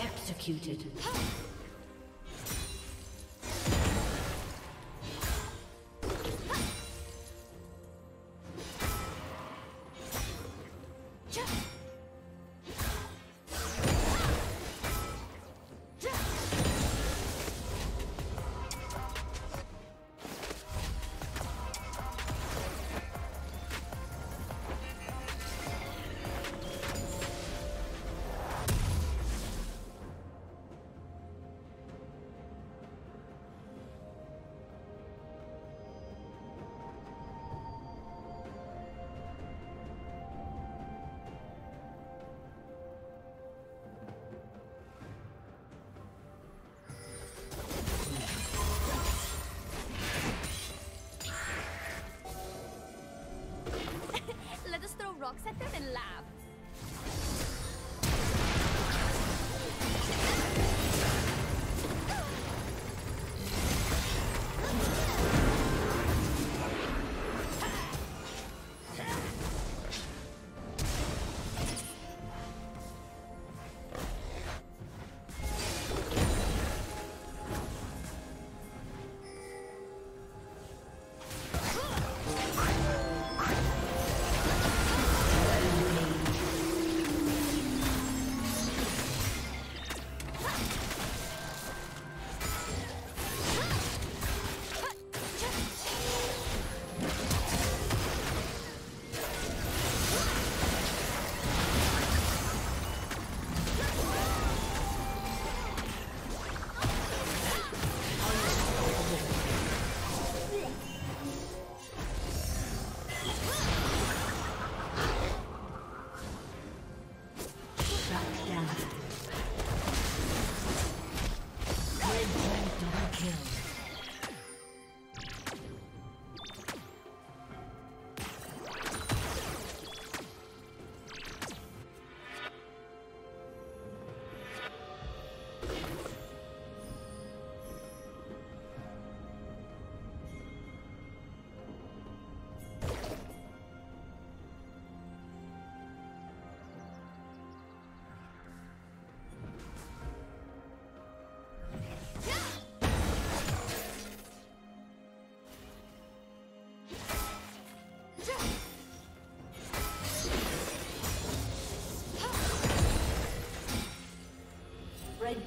Executed. Rocks at them and laugh. Red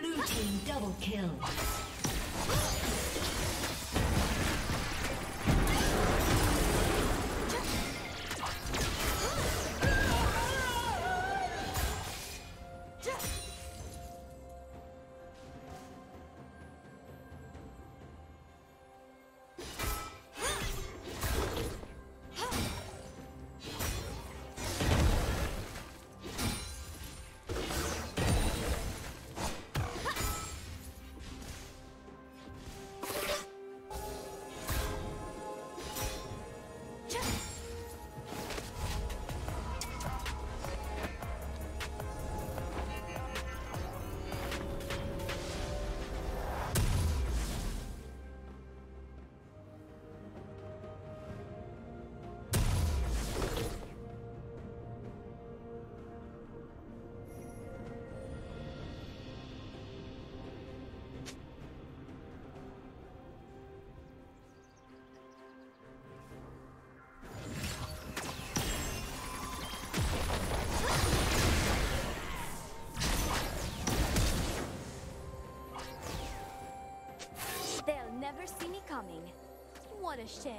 Blue team double kill. ashamed.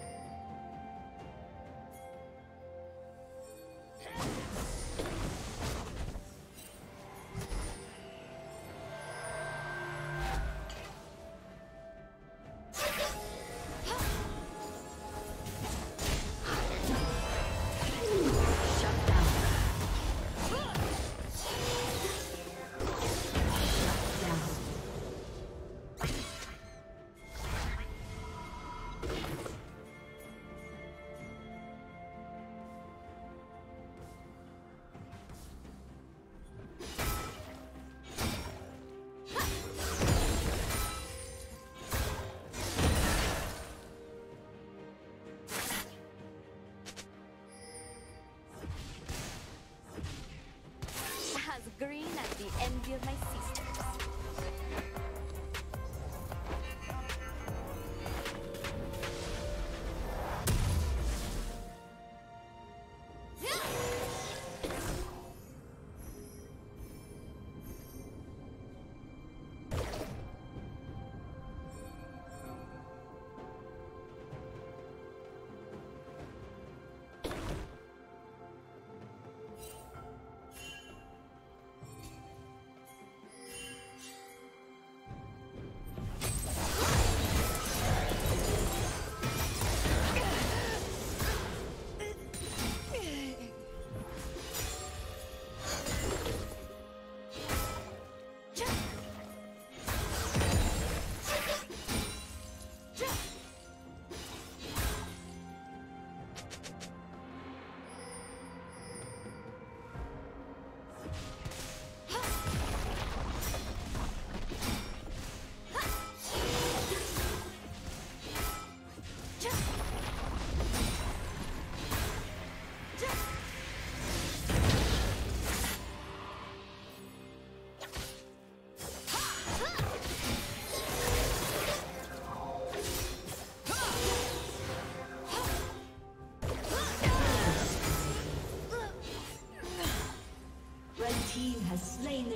Green at the envy of my sisters. Has slain the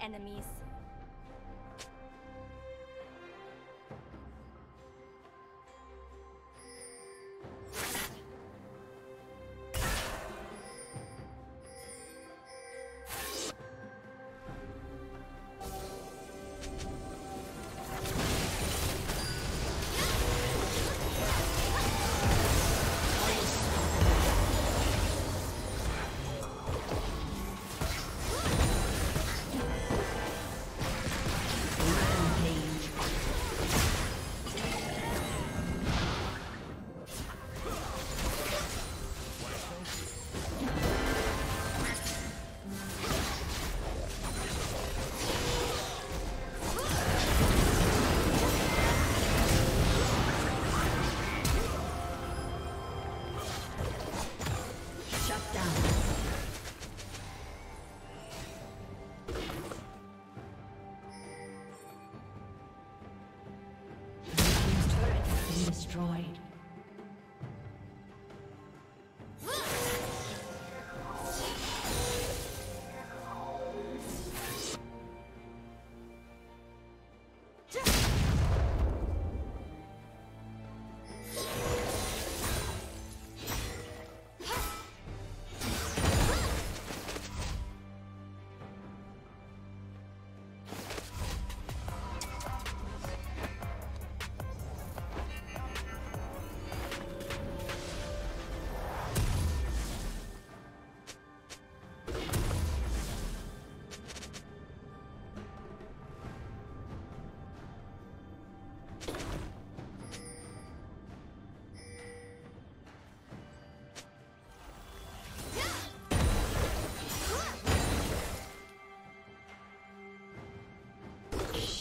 Enemies.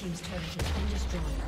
Team's turret has been destroyed.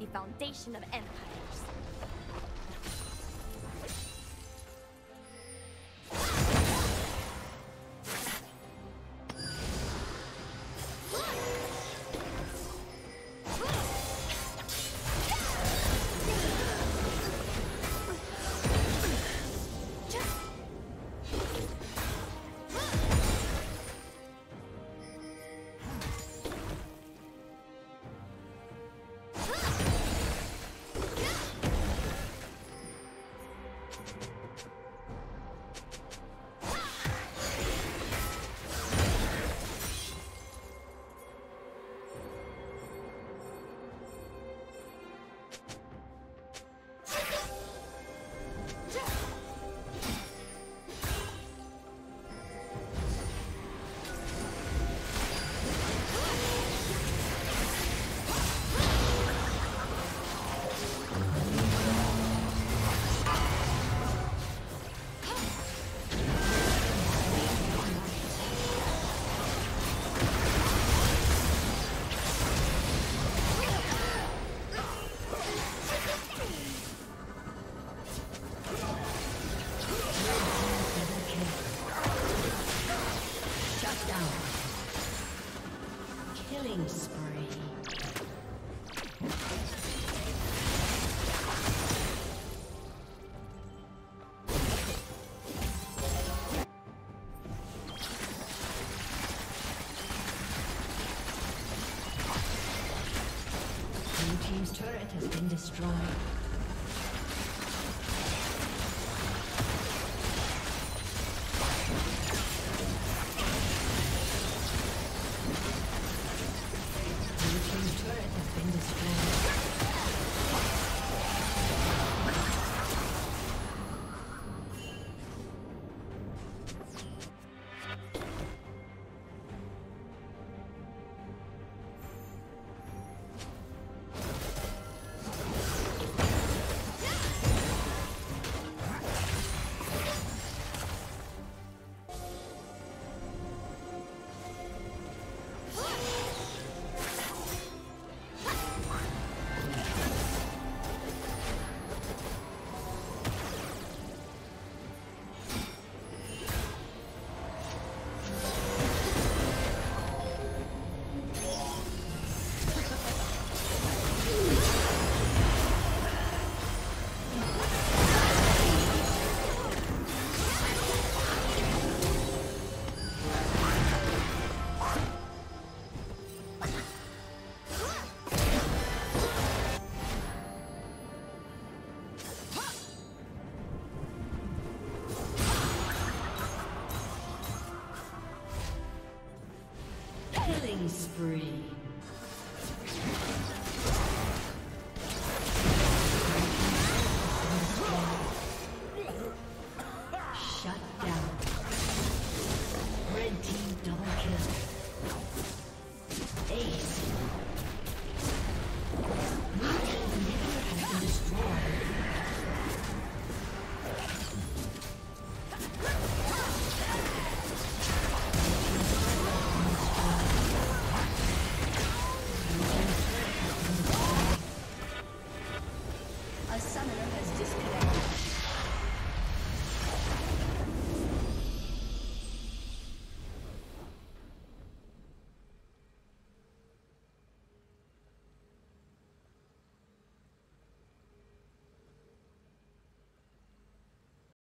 The foundation of empires. Killing spree. Blue team's turret has been destroyed. Killing spree.